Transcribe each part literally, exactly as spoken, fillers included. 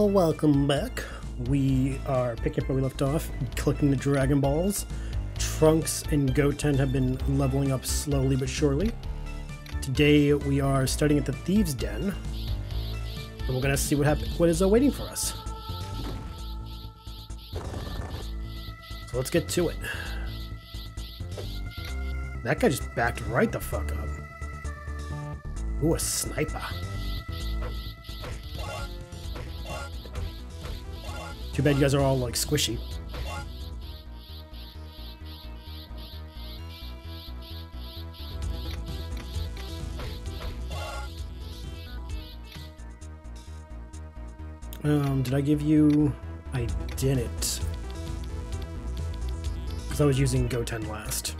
Well, welcome back. We are picking up where we left off, collecting the Dragon Balls. Trunks and Goten have been leveling up slowly but surely. Today we are starting at the Thieves' Den, and we're gonna see what happens. What is awaiting for us? So let's get to it. That guy just backed right the fuck up. Ooh, a sniper. Too bad you guys are all like squishy. Um, did I give you? I didn't. Because I was using Goten last.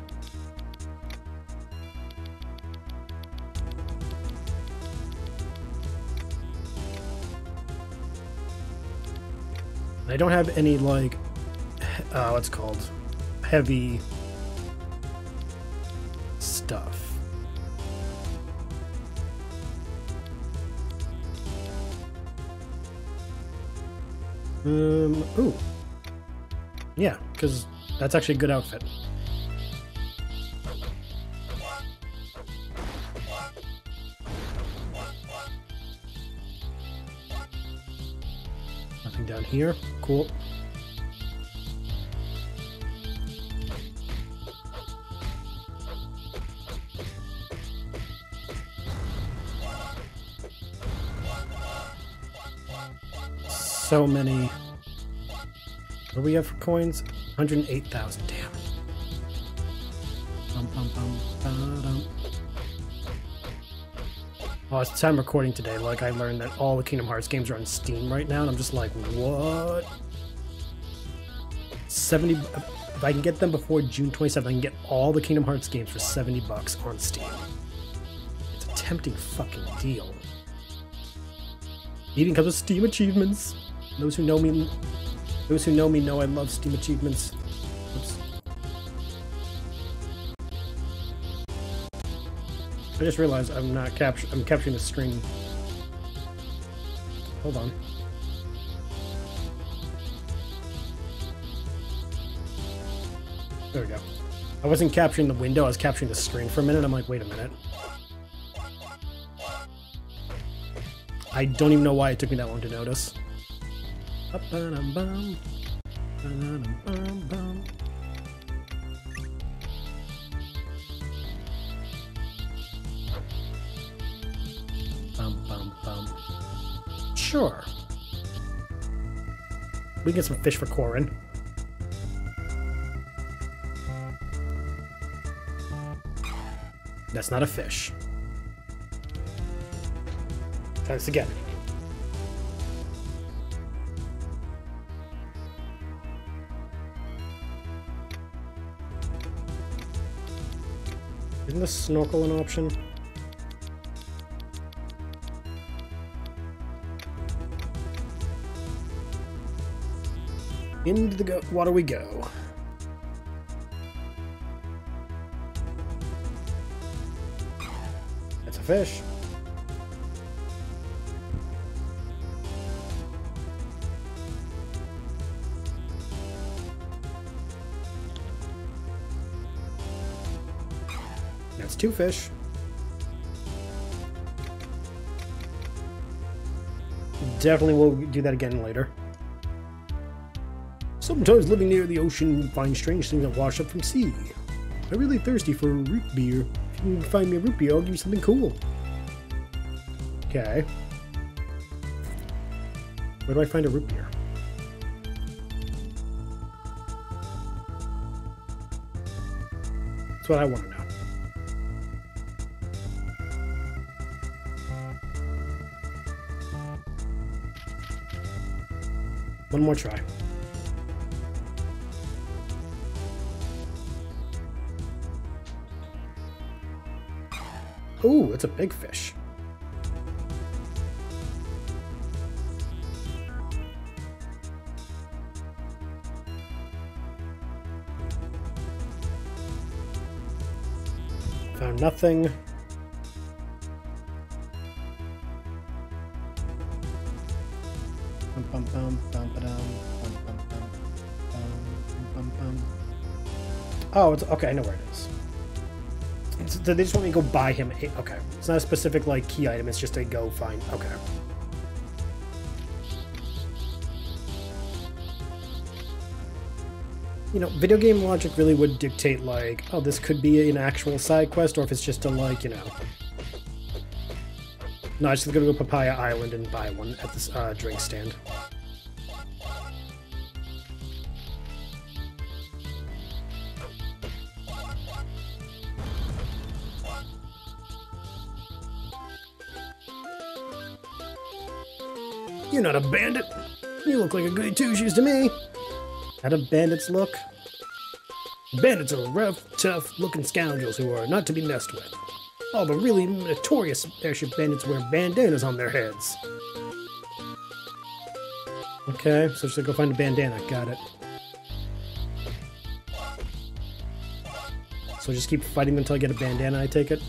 I don't have any, like, uh, what's it called, heavy stuff. Um, ooh. Yeah, because that's actually a good outfit. Nothing down here. Cool. So many. What do we have for coins? one hundred eight thousand. Damn. Bum, bum, bum, ba, dum. Well, it's time recording today. Like, I learned that all the Kingdom Hearts games are on Steam right now, and I'm just like, what? seventy. If I can get them before June twenty-seventh, I can get all the Kingdom Hearts games for seventy bucks on Steam. It's a tempting fucking deal. Even comes with Steam achievements. Those who know me, those who know me know I love Steam achievements. Oops. I just realized I'm not capture. I'm capturing the string. Hold on. There we go. I wasn't capturing the window. I was capturing the string for a minute. I'm like, wait a minute. I don't even know why it took me that long to notice. Bum, bum, bum. Sure. We can get some fish for Corin. That's not a fish. Try this again. Isn't the snorkel an option? Into the go water we go. That's a fish. That's two fish. Definitely will do that again later. Sometimes living near the ocean, find strange things that wash up from sea. I'm really thirsty for a root beer. If you can find me a root beer, I'll give you something cool. Okay. Where do I find a root beer? That's what I want to know. One more try. Ooh, it's a big fish. Found nothing. Oh, it's okay. I know where it is. It's, they just want me to go buy him. Okay, it's not a specific like key item. It's just a go find. Okay. You know, video game logic really would dictate like, oh, this could be an actual side quest, or if it's just a like, you know. No, I'm just gonna go to Papaya Island and buy one at this uh, drink stand. You're not a bandit. You look like a goody two-shoes to me. How do bandits look? Bandits are rough, tough-looking scoundrels who are not to be messed with. All the really notorious airship bandits wear bandanas on their heads. Okay, so just go find a bandana. Got it. So just keep fighting them until I get a bandana, I take it?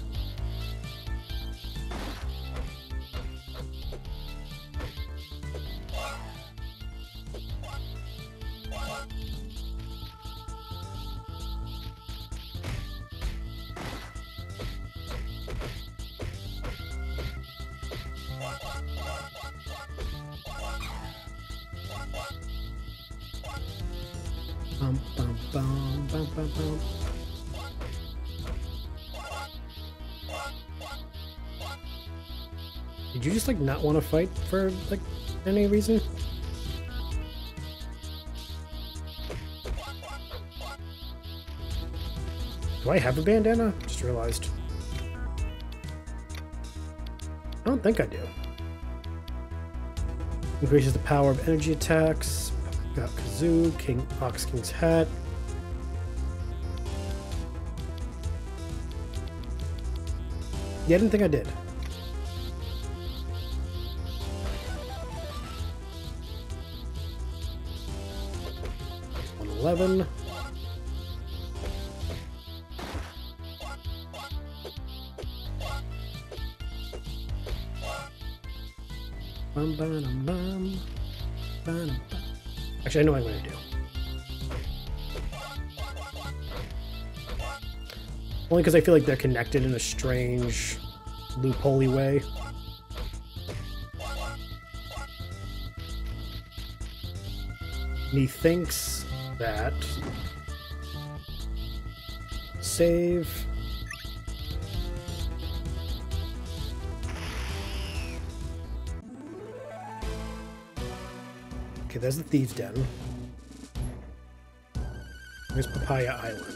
Did you just like not want to fight for like any reason? Do I have a bandana? Just realized. I don't think I do. Increases the power of energy attacks. Got Kazoo, King Ox King's hat. Yeah, I didn't think I did. one eleven. Bum, bum, bum, bum. Actually, I know what I'm going to do. Only because I feel like they're connected in a strange, loophole-y way. Methinks that... Save... Okay, there's the Thieves' Den. There's Papaya Island.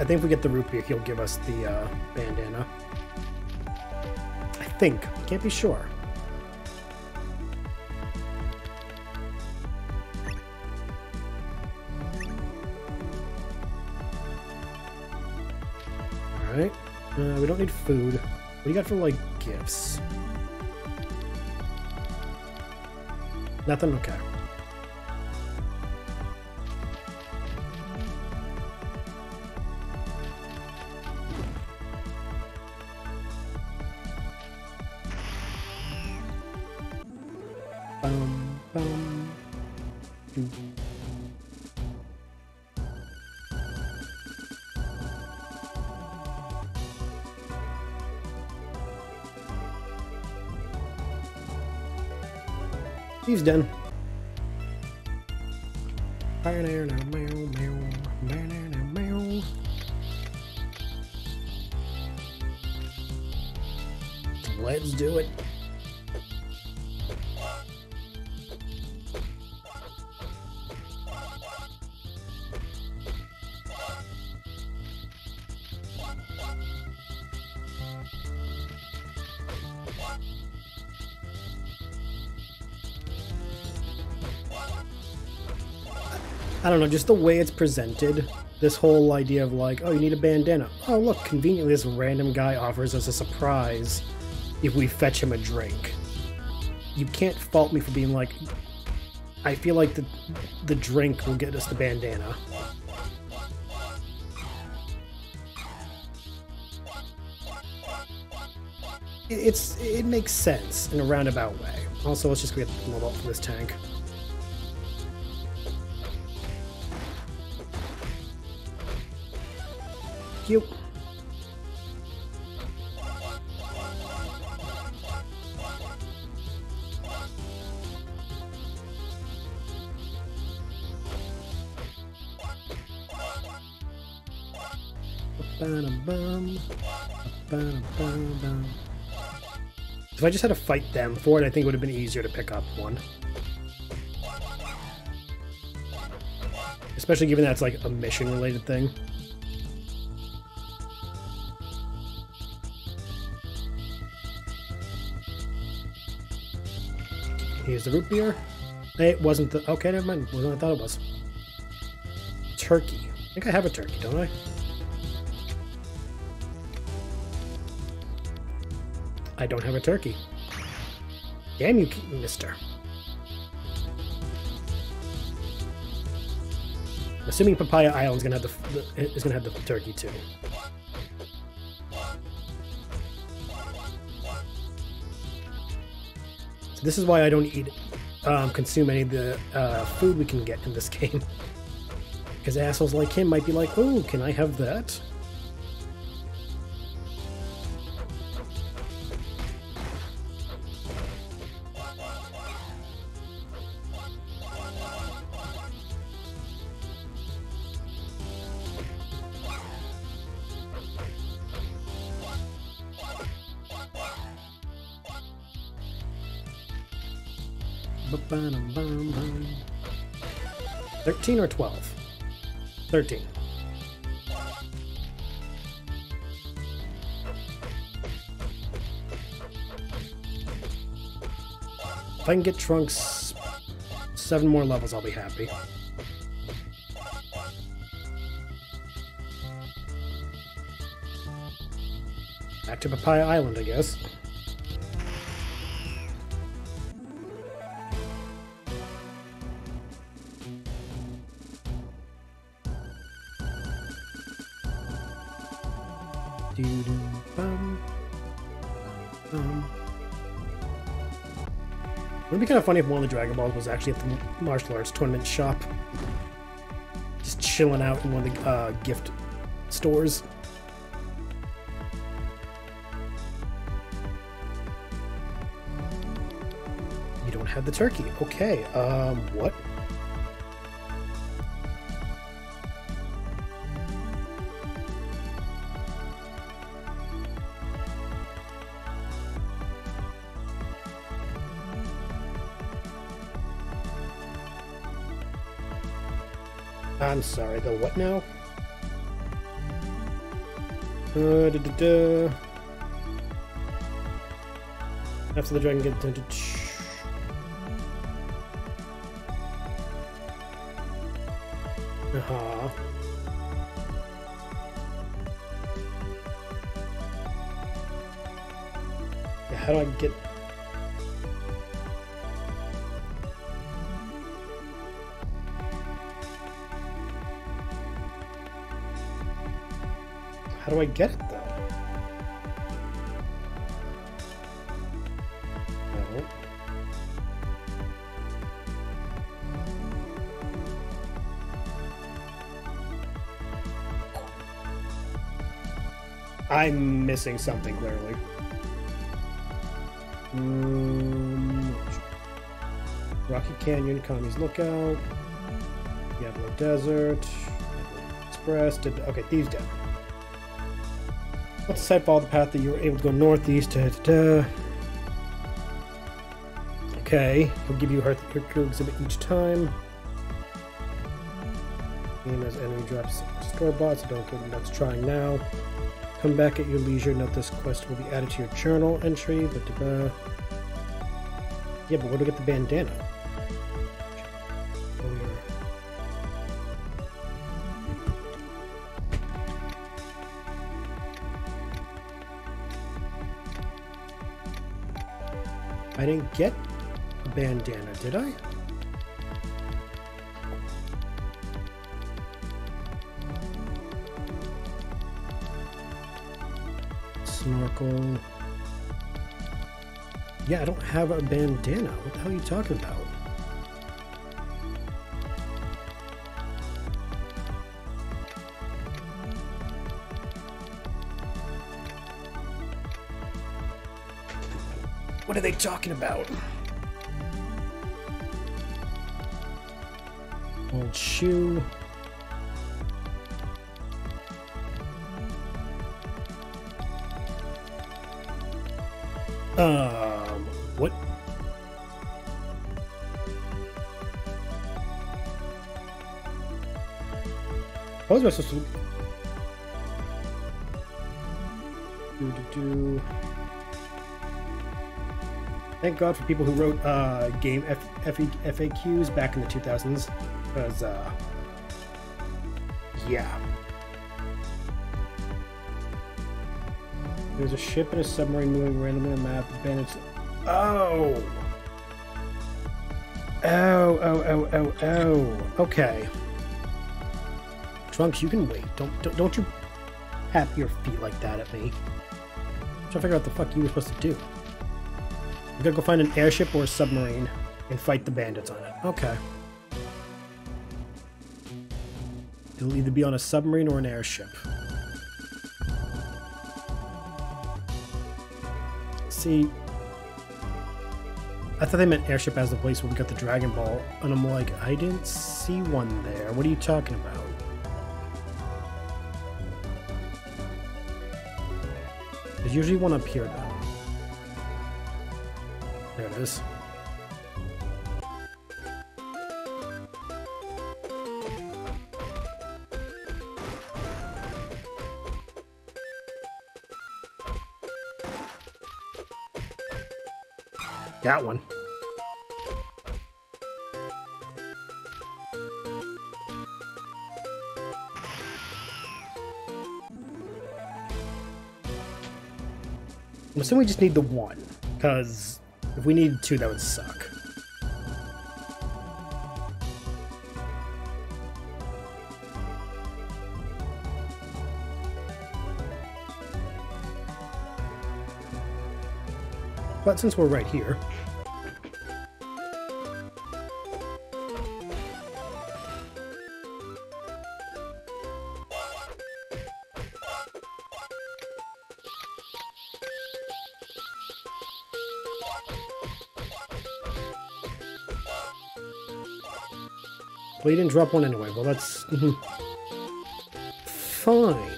I think if we get the root beer, he'll give us the uh, bandana. I think. Can't be sure. Alright. Uh, we don't need food. What do you got for, like, gifts? Nothing? Okay. He's done. Let's do it. I don't know, just the way it's presented, this whole idea of like, oh, you need a bandana. Oh, look, conveniently this random guy offers us a surprise if we fetch him a drink. you can't fault me for being like, I feel like the, the drink will get us the bandana. It's, it makes sense in a roundabout way. Also, let's just get a little up for this tank. Cute. If I just had to fight them for it, I think it would have been easier to pick up one. Especially given that it's like a mission-related thing. Here's the root beer. It wasn't the... Okay, never mind. It wasn't what I thought it was. Turkey. I think I have a turkey, don't I? I don't have a turkey. Damn you, mister. I'm assuming Papaya Island's gonna have the, the is gonna have the turkey too. So this is why I don't eat, um, consume any of the uh, food we can get in this game, because assholes like him might be like, "Oh, can I have that?" thirteen or twelve? thirteen. If I can get Trunks seven more levels, I'll be happy. Back to Papaya Island, I guess. Kind of funny if one of the Dragon Balls was actually at the Martial Arts Tournament shop. Just chilling out in one of the uh, gift stores. You don't have the turkey. Okay, um, what? I'm sorry, the what now? Uh, da, da, da. After the dragon gets... Da, da, uh-huh. Yeah, how do I get... How do I get it, though? No. I'm missing something, clearly. Um, Rocky Canyon, Kami's Lookout, Yablo Desert, Express, did, okay, Thieves' Den. Let's type all the path that you were able to go northeast. Da, da, da. Okay, he'll give you her crew exhibit each time. Game as enemy drops destroy bots, so don't get nuts trying now. Come back at your leisure, note this quest will be added to your journal entry. Da, da, da. Yeah, but where do we get the bandana? I didn't get bandana, did I? Snorkel. Yeah, I don't have a bandana. What the hell are you talking about? What are they talking about? Old shoe. Um, what? What was I supposed to do? do, do. Thank God for people who wrote uh, game F F FAQs back in the two thousands, because, uh, yeah. There's a ship and a submarine moving randomly on the map. Bandits. Oh! Oh, oh, oh, oh, oh. Okay. Trunks, you can wait. Don't, don't, don't you pat your feet like that at me. I'm trying to figure out what the fuck you were supposed to do. We gotta go find an airship or a submarine and fight the bandits on it. Okay. It'll either be on a submarine or an airship. See, I thought they meant airship as the place where we got the Dragon Ball, and I'm like, I didn't see one there. What are you talking about? There's usually one up here, though. There it is. That one. I'm assuming we just need the one, because if we needed two, that would suck. But since we're right here, well, you didn't drop one anyway. Well, that's fine.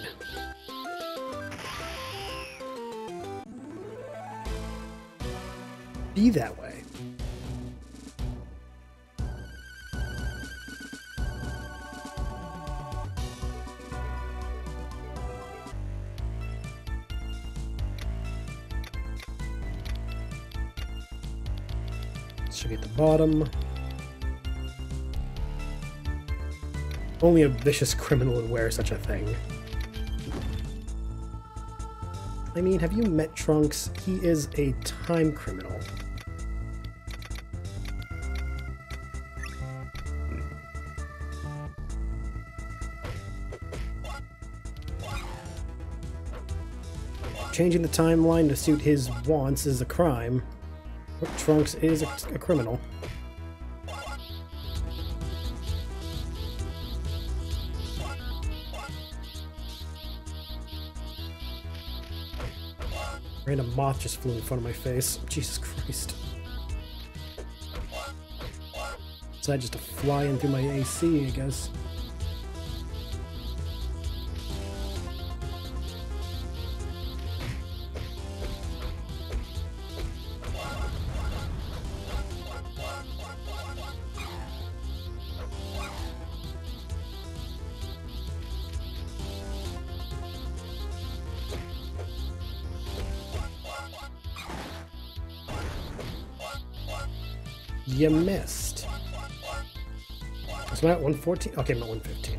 Be that way. Should be at the bottom. Only a vicious criminal would wear such a thing. I mean, have you met Trunks? He is a time criminal. Changing the timeline to suit his wants is a crime. But Trunks is a, a criminal. Random moth just flew in front of my face. Jesus Christ. Is that just a fly in through my A C, I guess? You missed. So I'm at one fourteen. Okay, I'm at one fifteen.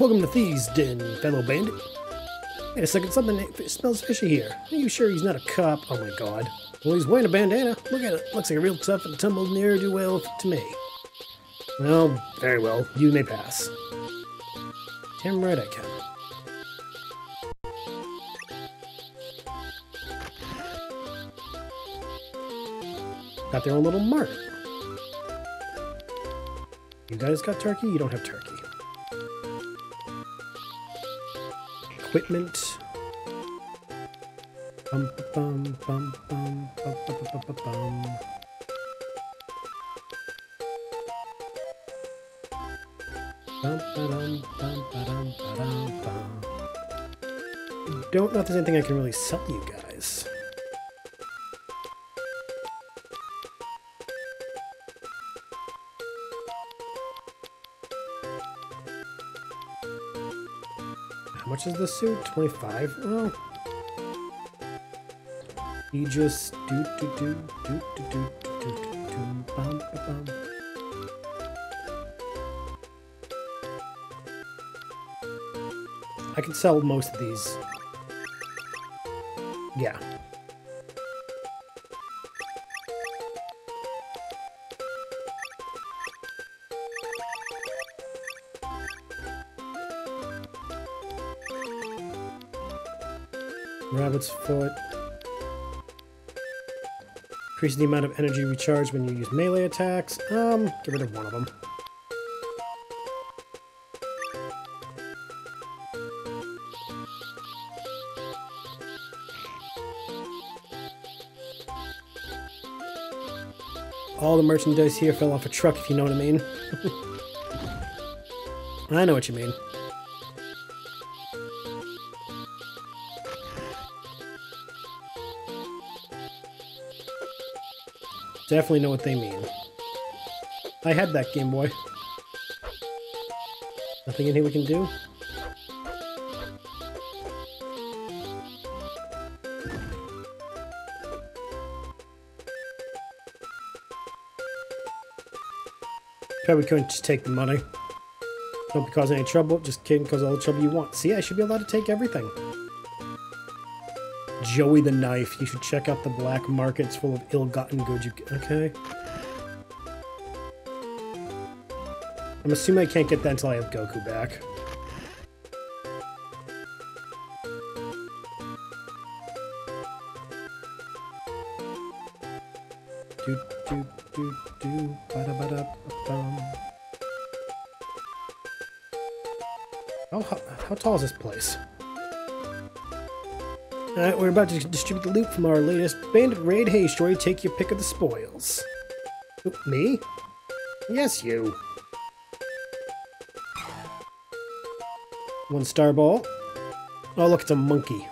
Welcome to Thieves' Den, fellow bandit. Wait a second, something it smells fishy here. Are you sure he's not a cop? Oh my god. Well, he's wearing a bandana. Look at it. Looks like a real tough and tumbled ne'er-do-well to me. Well, very well. You may pass. Damn right I can. Got their own little mart. You guys got turkey? You don't have turkey. Equipment. Bum, bum, bum, bum, bum, bum, bum, bum, bum. Don't know if there's anything I can really sell you guys. How much is the suit? twenty-five? Well, you just do do do do do do do do bum bum. I can sell most of these. Yeah. Rabbit's foot. Increases the amount of energy recharged when you use melee attacks. Um, get rid of one of them. All the merchandise here fell off a truck, if you know what I mean. I know what you mean. Definitely know what they mean. I had that Game Boy. Nothing in here we can do? Probably couldn't just take the money. Don't cause any trouble, just kidding, cause all the trouble you want. See, I should be allowed to take everything. Joey the Knife, you should check out the black markets full of ill-gotten goods you can. Okay. I'm assuming I can't get that until I have Goku back. Do, do, do, do, bada, bada, bum. Oh, how, how tall is this place? Alright, we're about to distribute the loot from our latest bandit raid. Hey, Shorty, take your pick of the spoils. Ooh, me? Yes, you. One star ball. Oh, look, it's a monkey.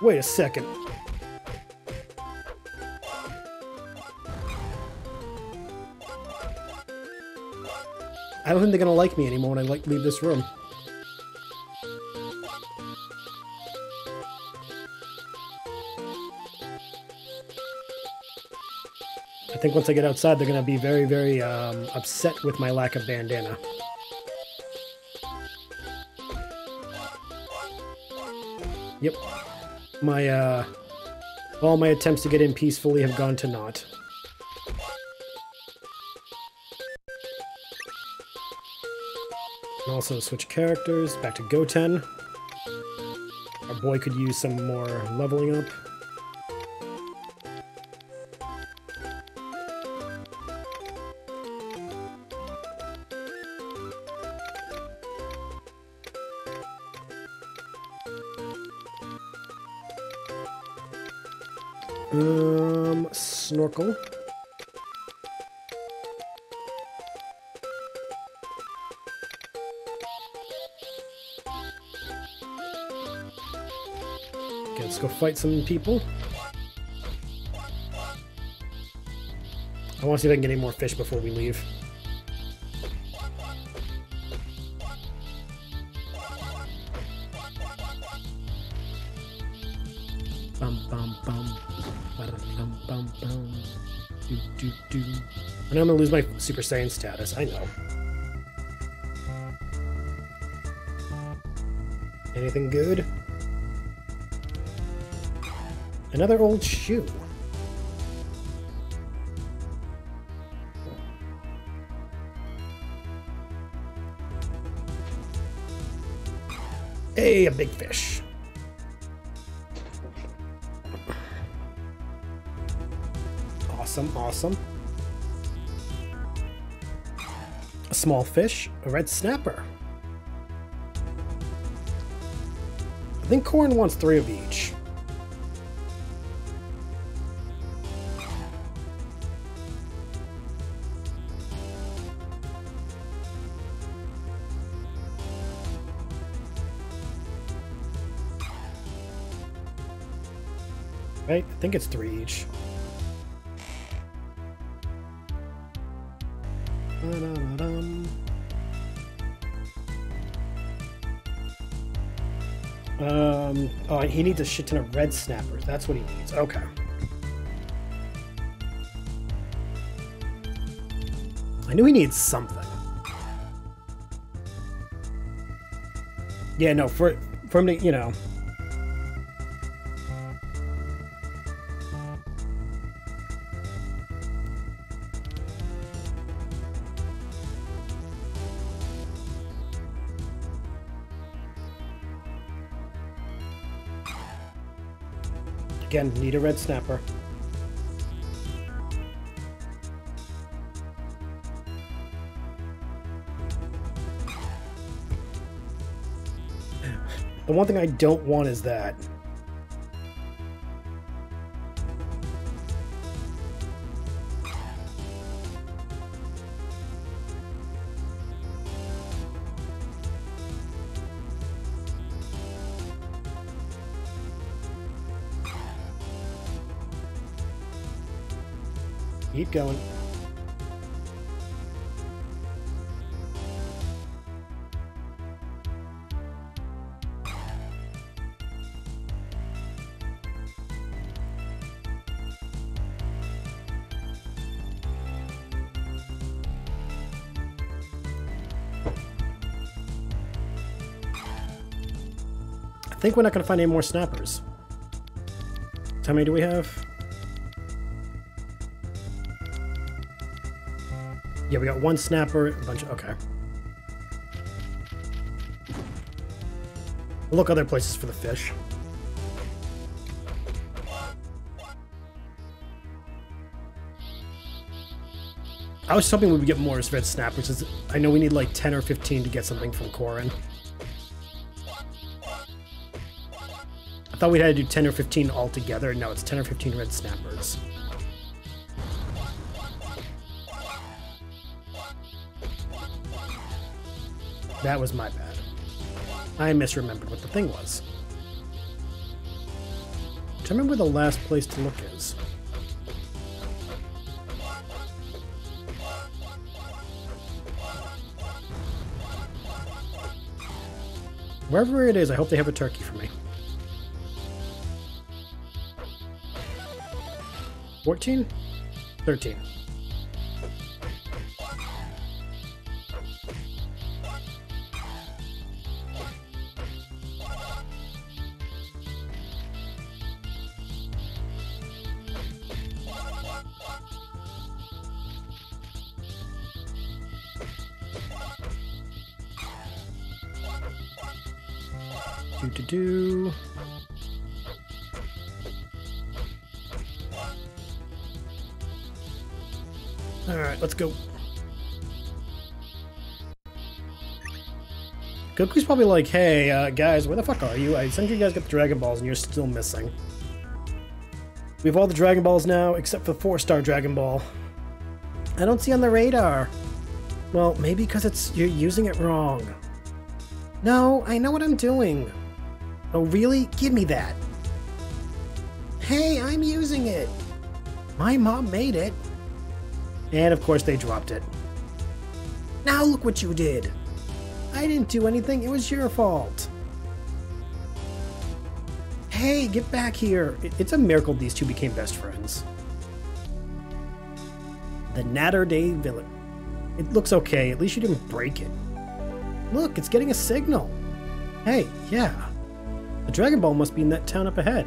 Wait a second. I don't think they're gonna like me anymore when I like leave this room. I think once I get outside, they're gonna be very, very um, upset with my lack of bandana. Yep, my uh, all my attempts to get in peacefully have gone to naught. Also switch characters, back to Goten. Our boy could use some more leveling up. Um, snorkel. Let's go fight some people. I want to see if I can get any more fish before we leave. Bum bum bum. Bum bum bum. Do do do. I know I'm gonna lose my Super Saiyan status. I know. Anything good? Another old shoe. Hey, a big fish. Awesome, awesome. A small fish, a red snapper. I think Corn wants three of each. Right? I think it's three each. Um, oh, he needs a shit ton of red snappers. That's what he needs. Okay. I knew he needs something. Yeah, no, for, for him to, you know... Again, need a red snapper. The one thing I don't want is that. Keep going. I think we're not going to find any more snappers. How many do we have? Yeah, we got one snapper, a bunch of... Okay. We'll look other places for the fish. I was hoping we would get more red snappers, since I know we need like ten or fifteen to get something from Corrin. I thought we had to do ten or fifteen altogether. No, it's ten or fifteen red snappers. That was my bad. I misremembered what the thing was. Tell me where the last place to look is. Wherever it is, I hope they have a turkey for me. fourteen? thirteen. To do. All right, let's go. Goku's probably like, "Hey, uh, guys, where the fuck are you? I sent you guys get the Dragon Balls, and you're still missing. We have all the Dragon Balls now, except for the four-star Dragon Ball. I don't see on the radar. Well, maybe because it's you're using it wrong. No, I know what I'm doing." Oh, really? Give me that. Hey, I'm using it. My mom made it. And of course they dropped it. Now look what you did. I didn't do anything. It was your fault. Hey, get back here. It's a miracle these two became best friends. The Natterday Village. It looks okay. At least you didn't break it. Look, it's getting a signal. Hey, yeah. The Dragon Ball must be in that town up ahead.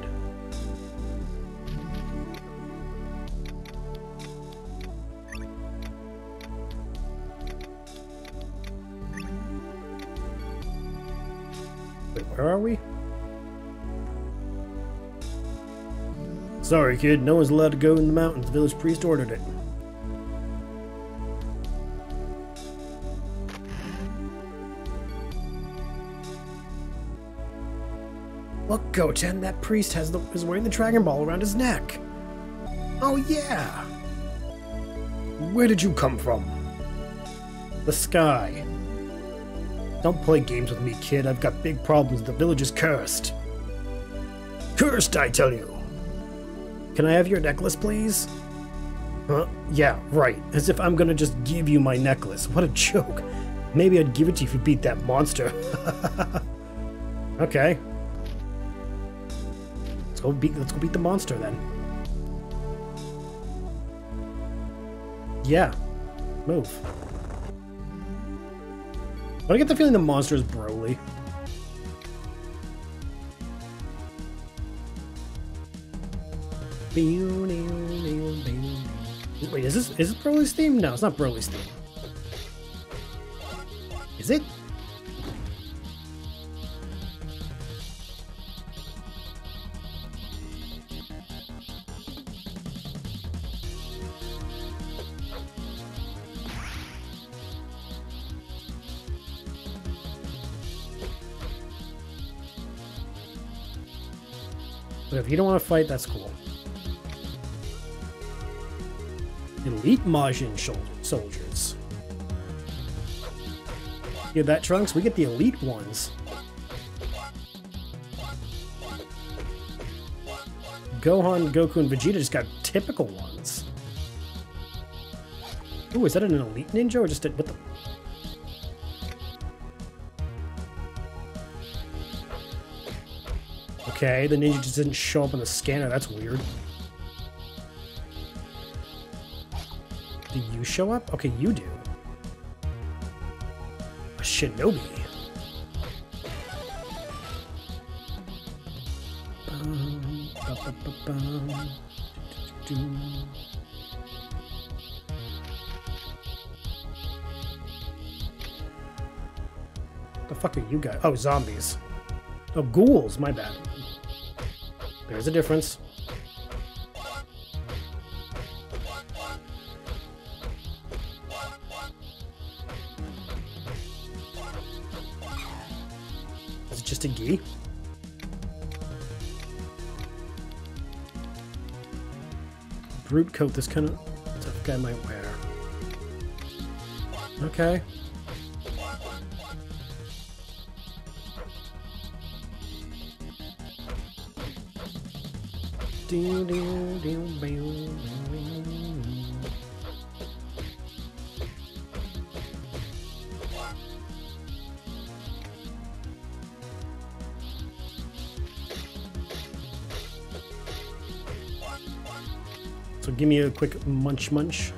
Wait, where are we? Sorry, kid. No one's allowed to go in the mountains. The village priest ordered it. Look, Goten, that priest has the, is wearing the Dragon Ball around his neck. Oh, yeah. Where did you come from? The sky. Don't play games with me, kid. I've got big problems. The village is cursed. Cursed, I tell you. Can I have your necklace, please? Huh? Yeah, right. As if I'm gonna just give you my necklace. What a joke. Maybe I'd give it to you if you beat that monster. Okay. Let's go beat let's go beat the monster then. Yeah. Move. But I get the feeling the monster is Broly. Wait, is this is this Broly's theme? No, it's not Broly's theme. Is it? But if you don't want to fight, that's cool. Elite Majin soldiers. You hear that, Trunks? We get the elite ones. Gohan, Goku, and Vegeta just got typical ones. Ooh, is that an elite ninja or just a... What the... Okay, the ninja just didn't show up on the scanner. That's weird. You show up? Okay, you do. A shinobi. Bum, ba, ba, ba, bum. Do, do, do. The fuck are you guys? Oh, zombies. Oh, ghouls. My bad. There's a difference. Just a gi. Brute coat, this kind of tough guy might wear. Okay. Do, do, do, do, do. So give me a quick munch munch.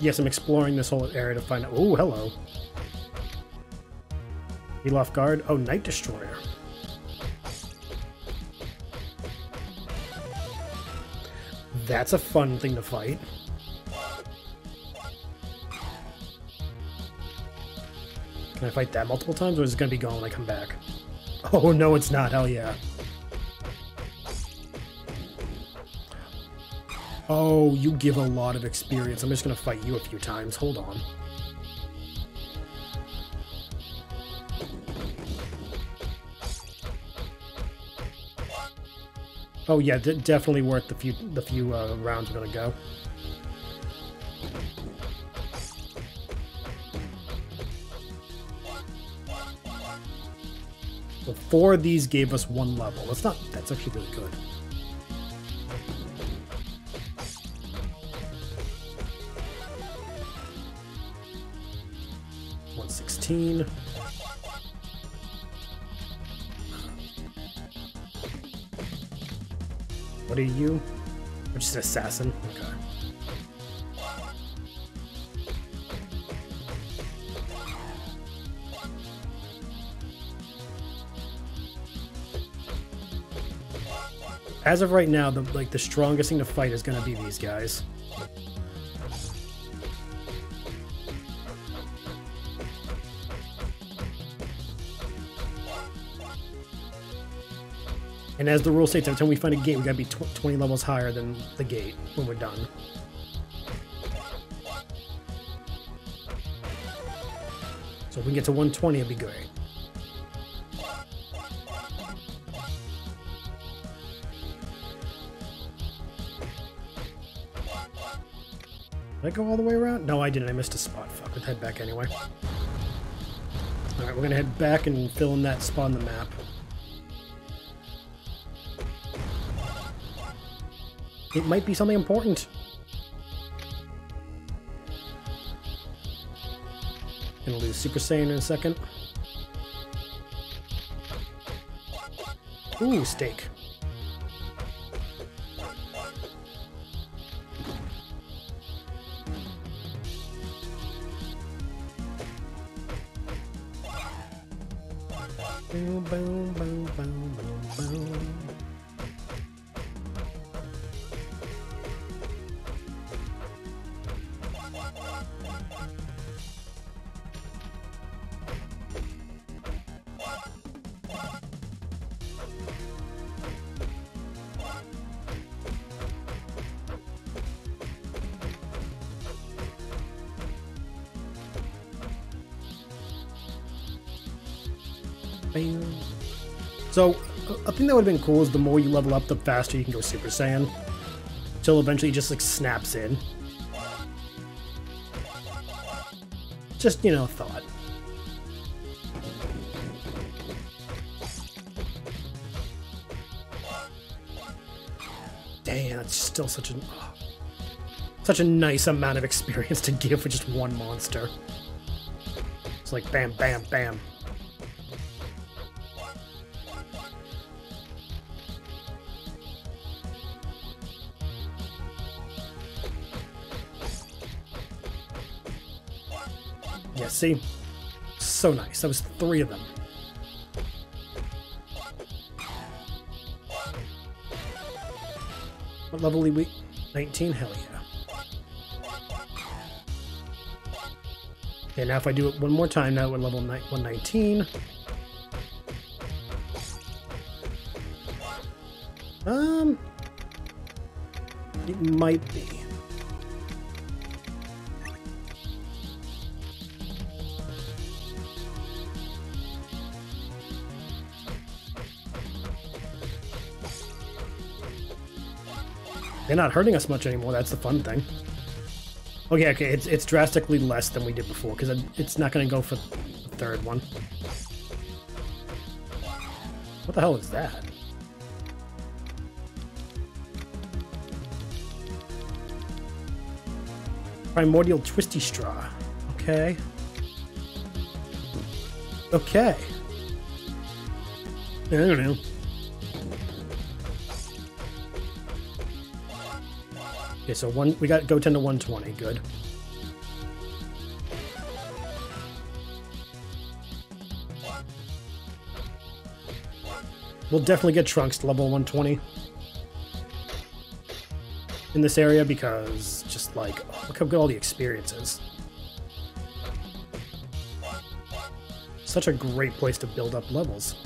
Yes, I'm exploring this whole area to find out. Oh, hello. Heal off guard. Oh, Night Destroyer. That's a fun thing to fight. Can I fight that multiple times, or is it going to be gone when I come back? Oh, no, it's not. Hell yeah. Oh, you give a lot of experience. I'm just going to fight you a few times. Hold on. Oh, yeah, definitely worth the few, the few uh, rounds we're going to go. So four of these gave us one level. That's not, that's actually really good. one sixteen. What are you? I'm just an assassin. Okay. As of right now, the like the strongest thing to fight is gonna be these guys. And as the rule states, every time we find a gate, we gotta be tw twenty levels higher than the gate when we're done. So if we get to one twenty, it'd be great. Did I go all the way around? No, I didn't. I missed a spot. Fuck, let's head back anyway. Alright, we're gonna head back and fill in that spot on the map. It might be something important. Gonna lose Super Saiyan in a second. Ooh, steak. Boom, boom, boom, boom, boom, boom. So, a thing that would have been cool is the more you level up, the faster you can go Super Saiyan. Until eventually it just, like, snaps in. Just, you know, thought. Damn, that's still such a... Oh, such a nice amount of experience to give for just one monster. It's like, bam, bam, bam. See? So nice. That was three of them. What level are we? nineteen? Hell yeah. Okay, now if I do it one more time, now we're level one nineteen. Um, it might be. They're not hurting us much anymore. That's the fun thing. Okay, okay, it's it's drastically less than we did before because it's not going to go for the third one. What the hell is that? Primordial Twisty Straw. Okay. Okay. I don't know. Okay, so one we got Goten to one twenty, good. We'll definitely get Trunks to level one twenty in this area because just like oh, look how good all the experience is. Such a great place to build up levels.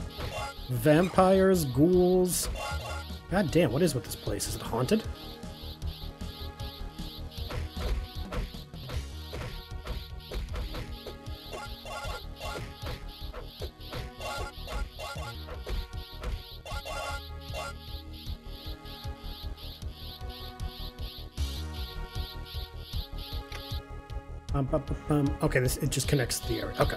Vampires, ghouls. God damn, what is with this place? Is it haunted? Um, okay, this it just connects to the area. Okay.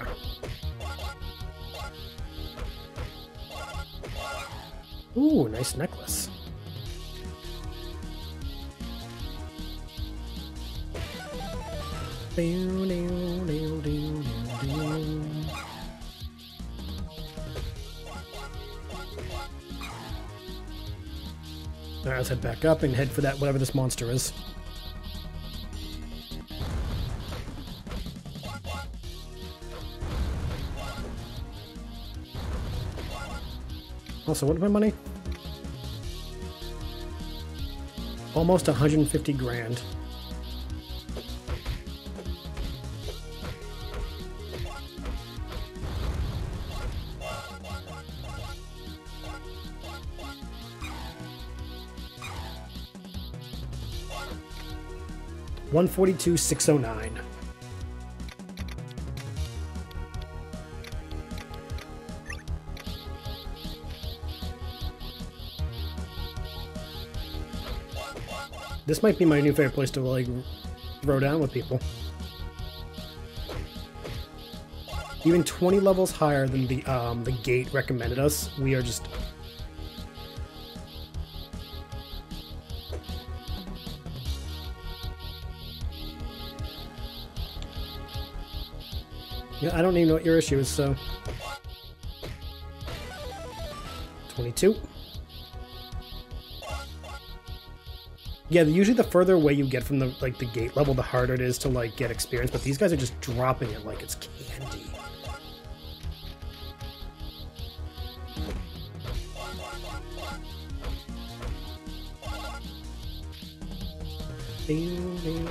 Ooh, nice necklace. Alright, let's head back up and head for that, whatever this monster is. Also, what is my money? Almost one hundred fifty grand. one forty-two six oh nine. This might be my new favorite place to like throw down with people. Even twenty levels higher than the um, the gate recommended us, we are just. Yeah, I don't even know what your issue is. So, twenty-two. Yeah, usually the further away you get from the like the gate level, the harder it is to like get experience, but these guys are just dropping it like it's candy. Ding, ding.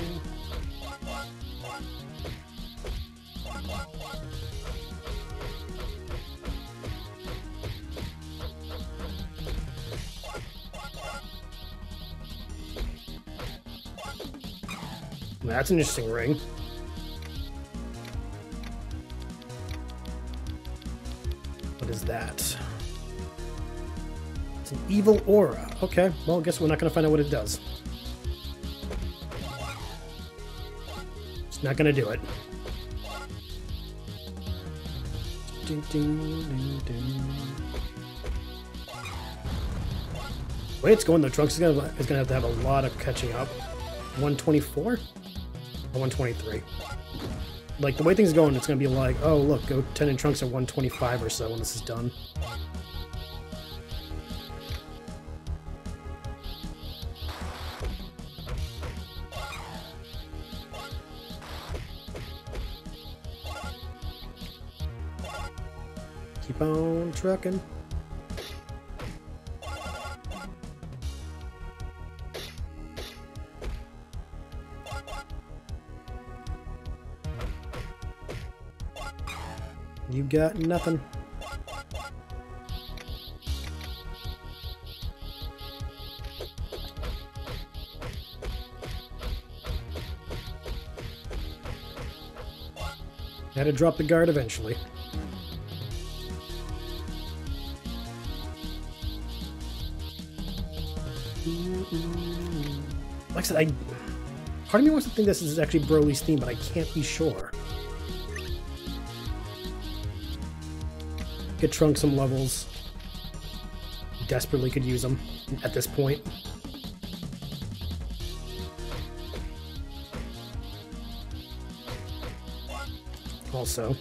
That's an interesting ring. What is that? It's an evil aura. Okay, well, I guess we're not going to find out what it does. It's not going to do it. Ding, ding, ding, ding. The way it's going, though, Trunks is going to have to have a lot of catching up. one twenty-four? one twenty-three. Like, the way things are going, it's going to be like, oh, look, Goten and Trunks at one twenty-five or so when this is done. Keep on trucking. You got nothing. Had to drop the guard eventually. Like I said, I part of me wants to think this is actually Broly's theme, but I can't be sure. Get Trunks some levels. Desperately could use them at this point. Also,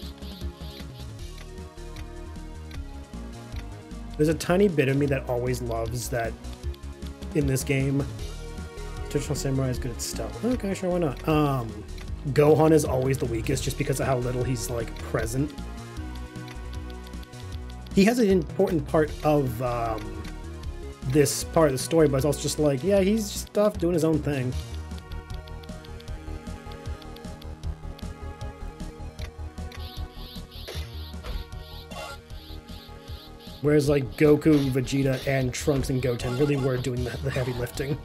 there's a tiny bit of me that always loves that in this game. Traditional Samurai is good at stealth. Okay, sure, why not? Um, Gohan is always the weakest just because of how little he's like present. He has an important part of um, this part of the story, but it's also just like, yeah, he's just off doing his own thing. Whereas like Goku, Vegeta, and Trunks and Goten really were doing the, the heavy lifting.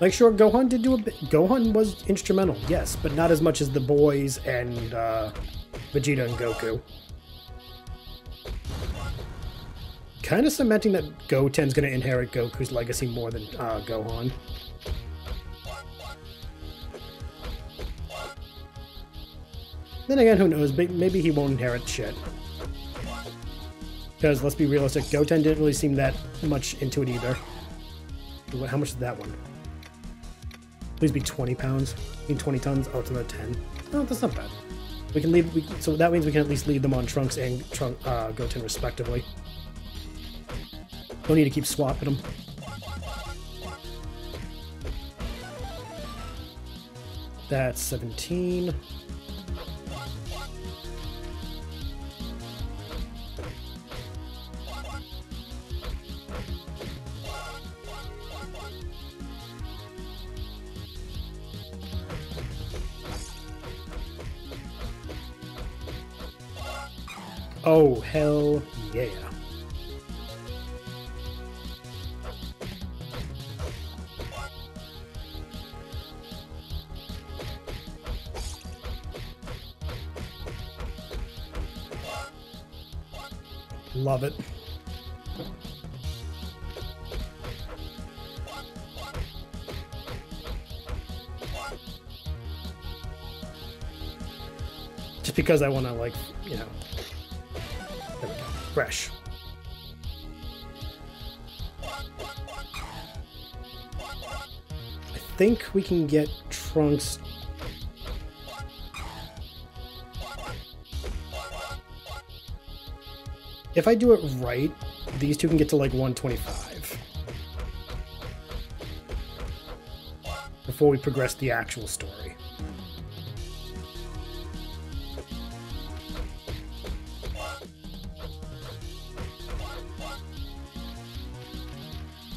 Like, sure, Gohan did do a bit. Gohan was instrumental, yes, but not as much as the boys and uh, Vegeta and Goku. Kind of cementing that Goten's going to inherit Goku's legacy more than uh, Gohan. Then again, who knows? Maybe he won't inherit shit. Because, let's be realistic, Goten didn't really seem that much into it either. How much is that one? Please be twenty pounds. I mean twenty tons. Oh, it's another ten. No, that's not bad. We can leave. We, so that means we can at least leave them on Trunks and Trunk, uh, Goten respectively. Don't need to keep swapping them. That's seventeen. Oh, hell yeah. Love it. Just because I want to, like, you know. Fresh. I think we can get Trunks. If I do it right, these two can get to like one twenty-five. Before we progress the actual story.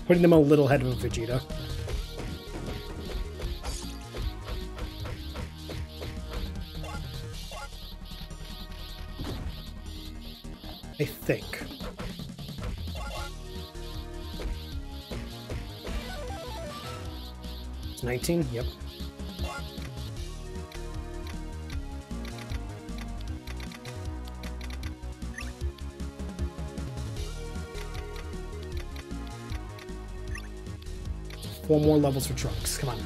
Putting them a little ahead of Vegeta. I think. It's nineteen? Yep. Four more levels for Trunks. Come on.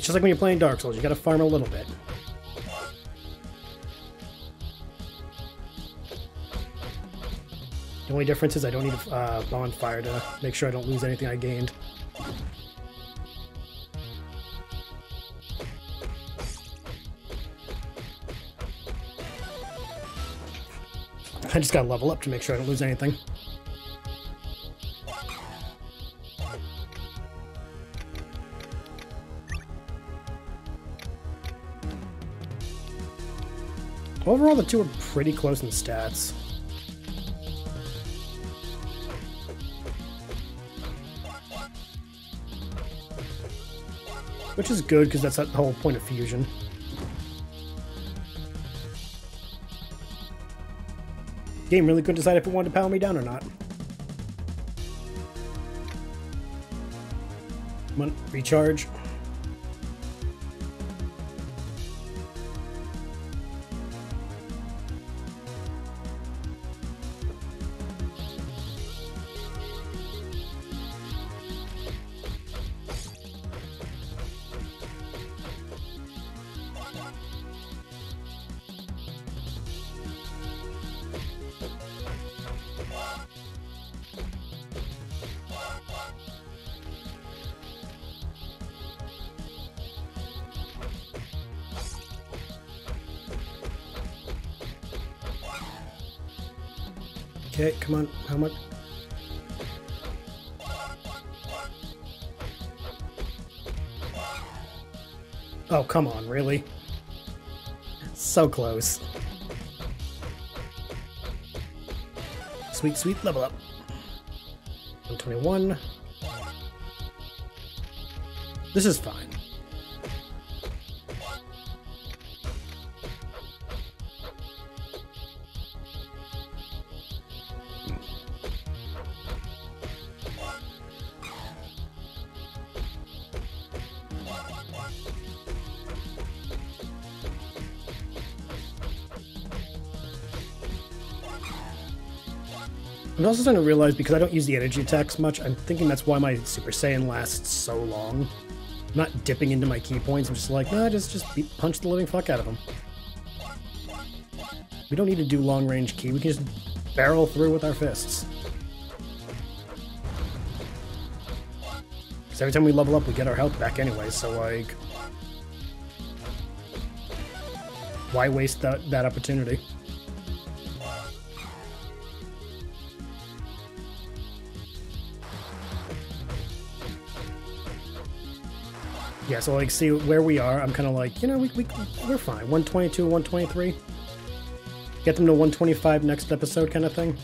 Just like when you're playing Dark Souls, you gotta farm a little bit. The only difference is I don't need a uh, bonfire to make sure I don't lose anything I gained. I just gotta level up to make sure I don't lose anything. Overall, the two are pretty close in stats. Which is good, because that's the whole point of fusion. Game really couldn't decide if it wanted to pound me down or not. Come on, recharge. Okay, come on, how much? Oh, come on, really? So close. Sweet, sweet, level up. one twenty-one. This is fine. I'm also starting to realize, because I don't use the energy attacks much, I'm thinking that's why my Super Saiyan lasts so long. I'm not dipping into my ki points, I'm just like, nah, just, just beat, punch the living fuck out of him. We don't need to do long-range ki, we can just barrel through with our fists. Because every time we level up, we get our health back anyway, so like... why waste that, that opportunity? Yeah, so like, see where we are, I'm kind of like, you know, we, we, we're fine. one twenty-two, one twenty-three. Get them to one twenty-five next episode kind of thing.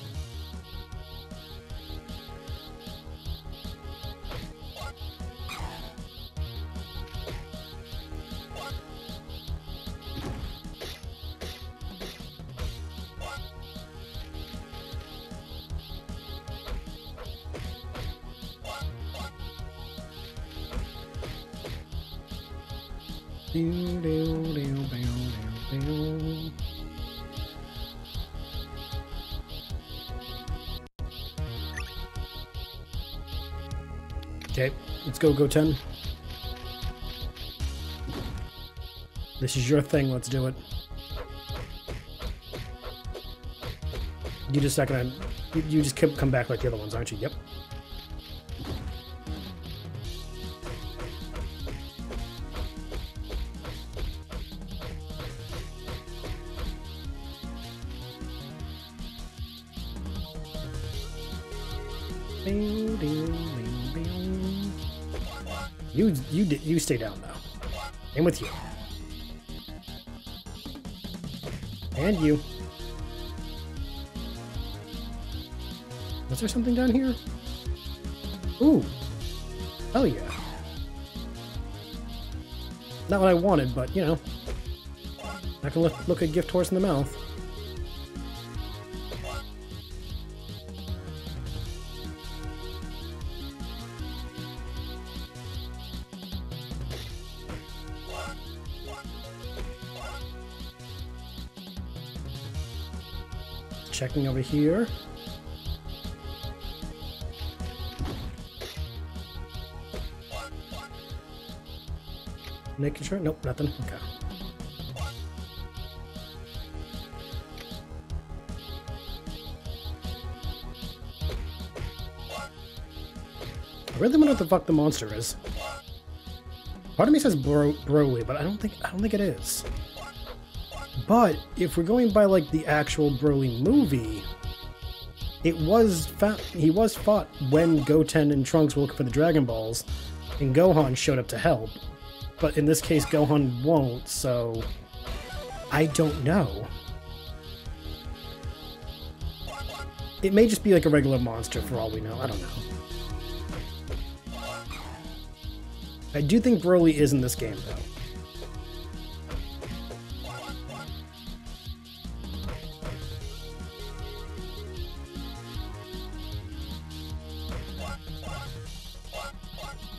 Go, Goten. This is your thing, let's do it. You just not gonna, you just come back like the other ones, aren't you? Yep. You did, you stay down though. I'm with you. And you. Was there something down here? Ooh. Hell yeah. Not what I wanted, but you know. I can look, look a gift horse in the mouth. Checking over here. Making sure, nope, nothing, okay. I really wonder what the fuck the monster is. Part of me says Bro Broly, but I don't think, I don't think it is. But if we're going by like the actual Broly movie, it was fa he was fought when Goten and Trunks were looking for the Dragon Balls, and Gohan showed up to help. But in this case, Gohan won't, so I don't know. It may just be like a regular monster for all we know. I don't know. I do think Broly is in this game though.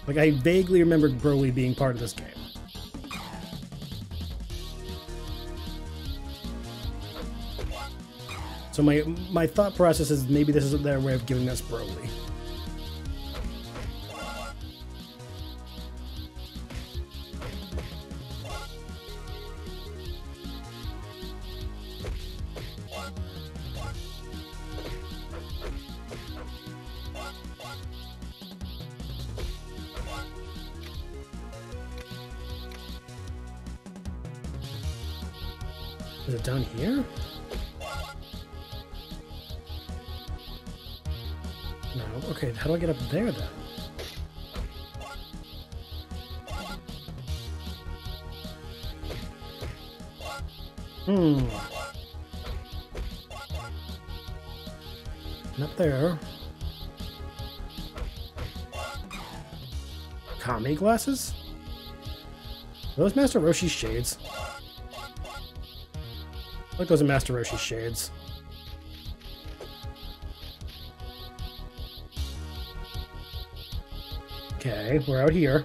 Like, I vaguely remember Broly being part of this game. So my my thought process is maybe this is their way of giving us Broly. How do I get up there then? Hmm. Not there. Kami glasses? Are those Master Roshi shades? I think those are Master Roshi shades. Okay, we're out here.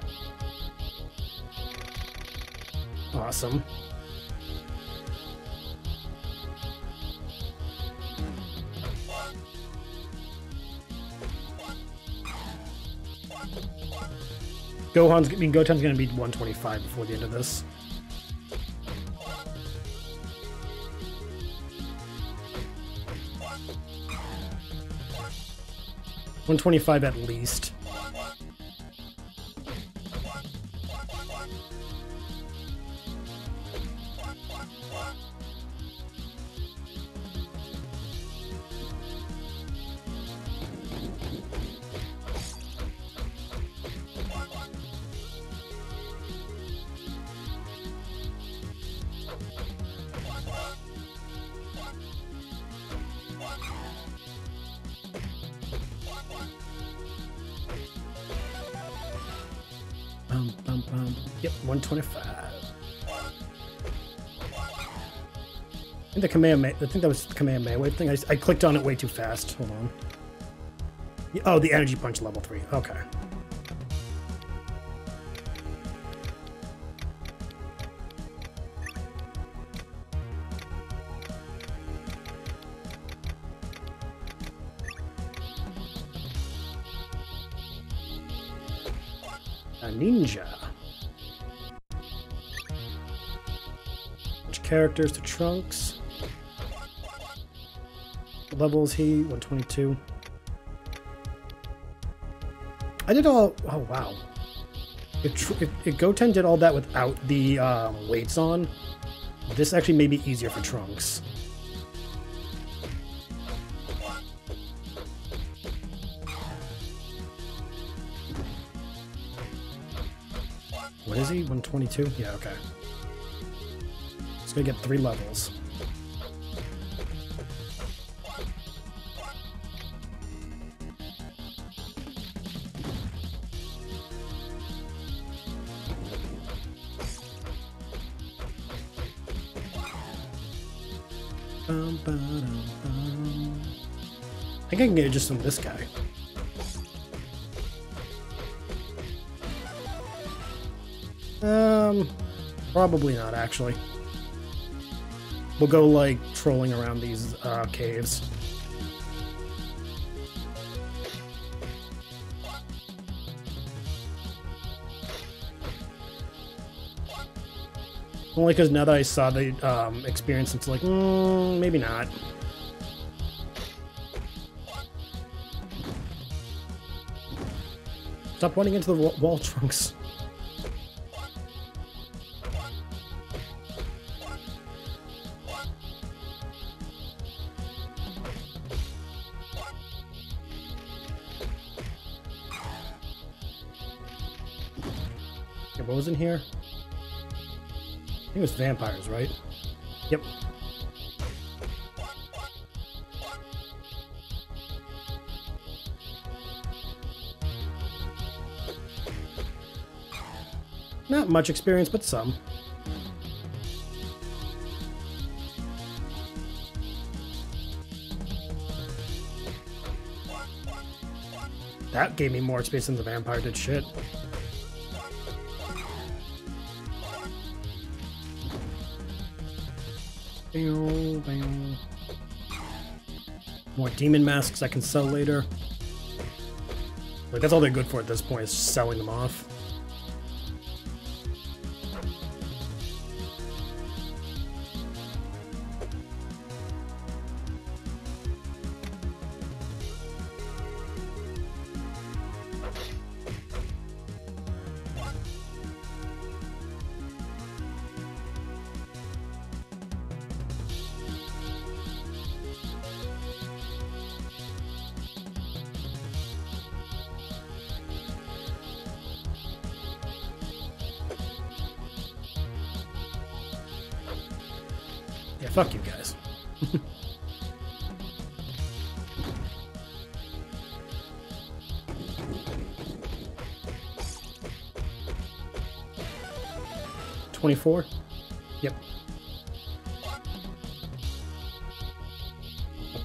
Awesome. Gohan's, I mean, Goten's going to be one twenty-five before the end of this. one twenty-five at least. The Kamehameha, I think that was the Kamehameha wave thing. I, just, I clicked on it way too fast. Hold on. Oh, the energy punch level three. Okay. A ninja. Which characters to Trunks? Levels he one twenty-two. I did all. Oh wow! It, it, it Goten did all that without the um, weights on. This actually may be easier for Trunks. What is he? one twenty-two? Yeah, okay. He's gonna get three levels. I can get it just from this guy. Um, probably not actually. We'll go like trolling around these uh, caves. Only because now that I saw the um, experience, it's like mm, maybe not. Stop running into the wall, Trunks. Yeah, what was in here? I think it was vampires, right? Yep. Not much experience, but some. That gave me more space than the vampire did shit. More demon masks I can sell later. Like, that's all they're good for at this point, is selling them off. Fuck you guys. twenty-four? Yep.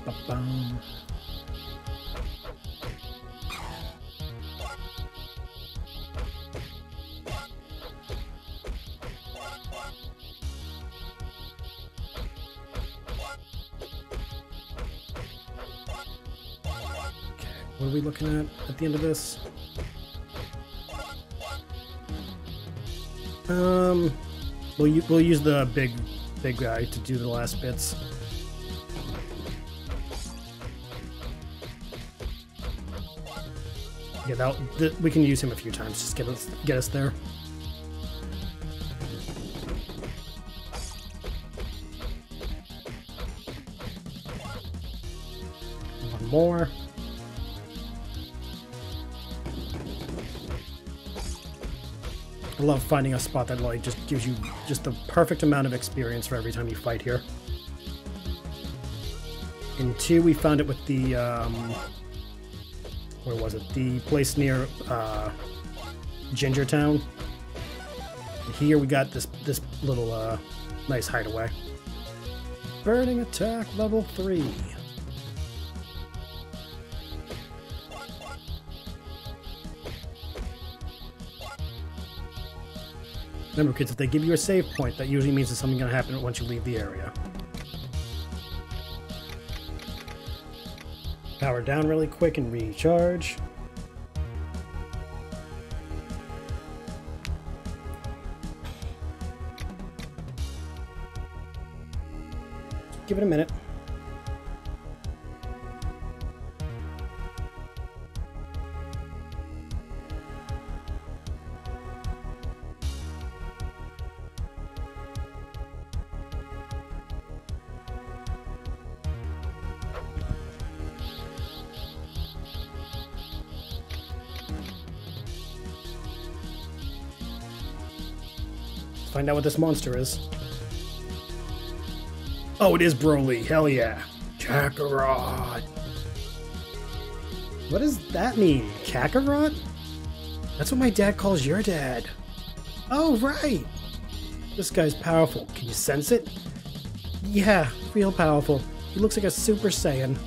Ba-ba-bum. What are we looking at at the end of this? Um, we'll we'll use the big big guy to do the last bits. Yeah, that th we can use him a few times. Just get us get us there. One more. I love finding a spot that like just gives you just the perfect amount of experience for every time you fight here. In two, we found it with the um, where was it? The place near uh, Ginger Town. Here we got this this little uh, nice hideaway. Burning attack level three. Remember, kids, if they give you a save point, that usually means that something's going to happen once you leave the area. Power down really quick and recharge. Give it a minute. Find out what this monster is. Oh, it is Broly. Hell yeah. Kakarot. What does that mean? Kakarot? That's what my dad calls your dad. Oh, right. This guy's powerful. Can you sense it? Yeah, real powerful. He looks like a Super Saiyan.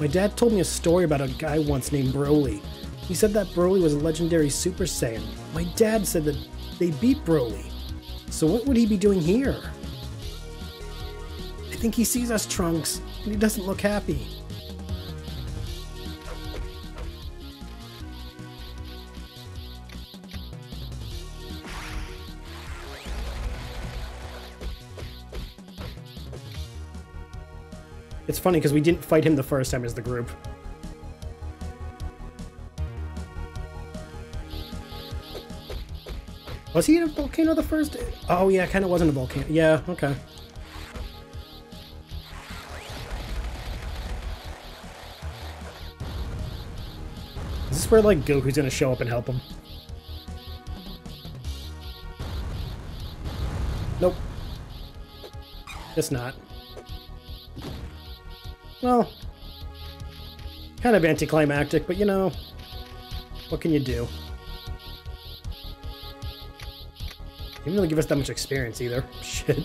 My dad told me a story about a guy once named Broly. He said that Broly was a legendary Super Saiyan. My dad said that they beat Broly. So what would he be doing here? I think he sees us, Trunks, and he doesn't look happy. It's funny because we didn't fight him the first time as the group. Was he in a volcano the first? Oh yeah, kind of wasn't a volcano. Yeah, okay. Is this where like Goku's gonna show up and help him? Nope. It's not. Well, kind of anticlimactic, but you know, what can you do? It didn't really give us that much experience either. Shit.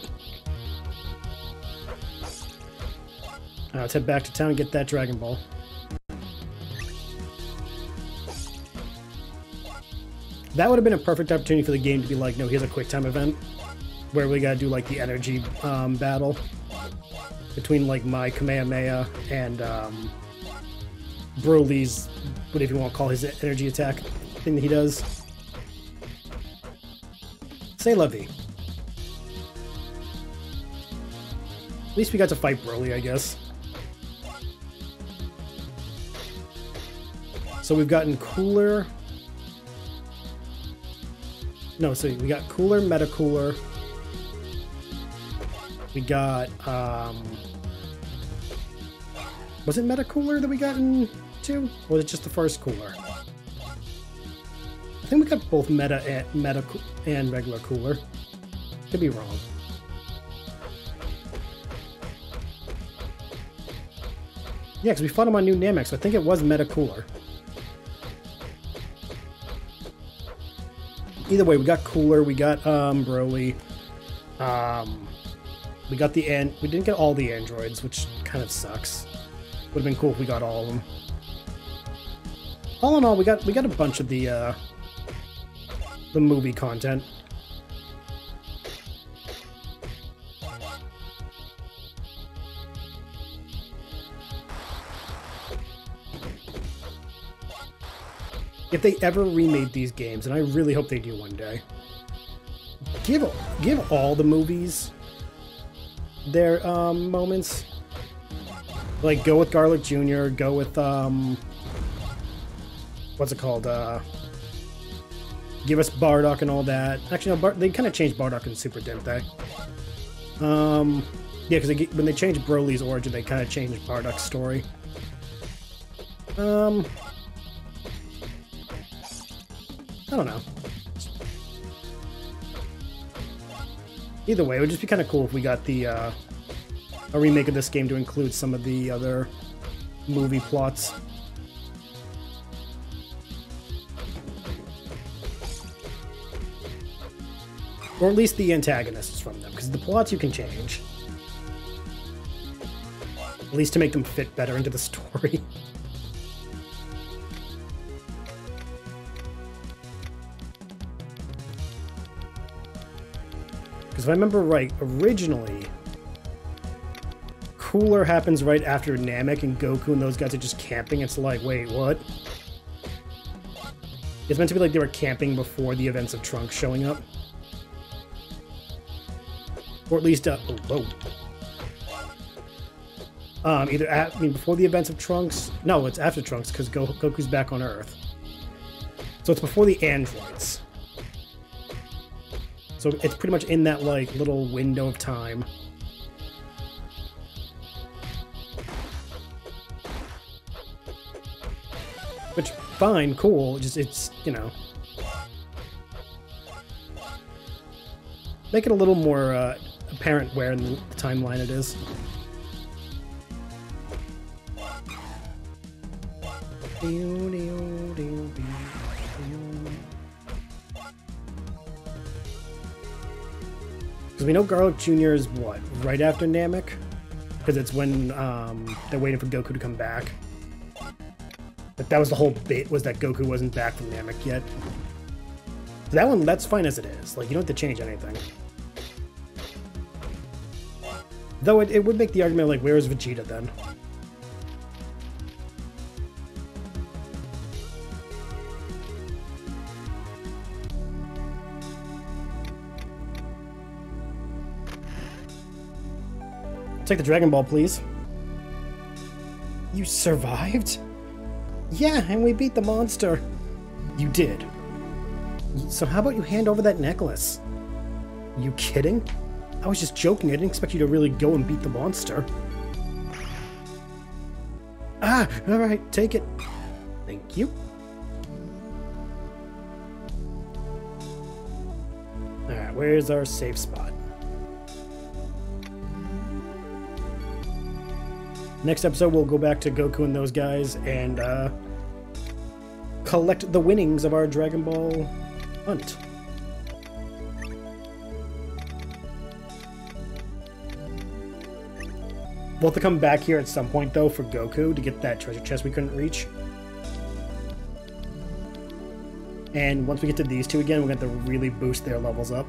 Alright, let's head back to town and get that Dragon Ball. That would have been a perfect opportunity for the game to be like, no, here's a quick time event where we gotta do like the energy um, battle between like my Kamehameha and um, Broly's, whatever you want to call his energy attack thing that he does. Say Levy. At least we got to fight Broly, I guess. So we've gotten Cooler. No, so we got Cooler, MetaCooler. We got, um... was it MetaCooler that we got in two? Or was it just the first Cooler? I think we got both meta and, meta and regular Cooler. Could be wrong. Yeah, because we fought him on New Namek, so I think it was MetaCooler. Either way, we got Cooler, we got um, Broly, um, we got the and we didn't get all the androids, which kind of sucks. Would have been cool if we got all of them. All in all, we got we got a bunch of the. Uh, the movie content. If they ever remade these games, and I really hope they do one day, give give all the movies their um, moments. Like, go with Garlic Junior, go with, um, what's it called? Uh, give us Bardock and all that. Actually, no, Bar they kind of changed Bardock in Super, didn't they? Um, yeah, because when they changed Broly's origin, they kind of changed Bardock's story. Um, I don't know. Either way, it would just be kind of cool if we got the, uh, a remake of this game to include some of the other movie plots. Or at least the antagonists from them, because the plots you can change. At least to make them fit better into the story. Because if I remember right, originally, Cooler happens right after Namek, and Goku and those guys are just camping. It's like, wait, what? It's meant to be like they were camping before the events of Trunks showing up. Or at least, uh, oh, whoa. Um, either at, I mean, before the events of Trunks. No, it's after Trunks, because Go Goku's back on Earth. So it's before the androids. So it's pretty much in that, like, little window of time. Which, fine, cool, just, it's, you know. Make it a little more uh, apparent where in the timeline it is. Because we know Garlic Junior is, what, right after Namek? Because it's when um, they're waiting for Goku to come back. But that was the whole bit, was that Goku wasn't back from Namek yet. So that one, that's fine as it is. Like, you don't have to change anything. Though it, it would make the argument, like, where is Vegeta then? Take the Dragon Ball, please. You survived? Yeah, and we beat the monster. You did. So how about you hand over that necklace? You kidding? I was just joking. I didn't expect you to really go and beat the monster. Ah, all right, take it. Thank you. All right, where's our safe spot? Next episode, we'll go back to Goku and those guys and uh, collect the winnings of our Dragon Ball hunt. We'll have to come back here at some point, though, for Goku to get that treasure chest we couldn't reach. And once we get to these two again, we're going to have to really boost their levels up.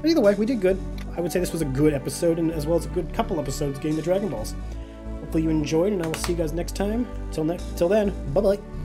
But either way, we did good. I would say this was a good episode, and as well as a good couple episodes getting the Dragon Balls. Hopefully you enjoyed, and I will see you guys next time. Till, ne till then, bye-bye.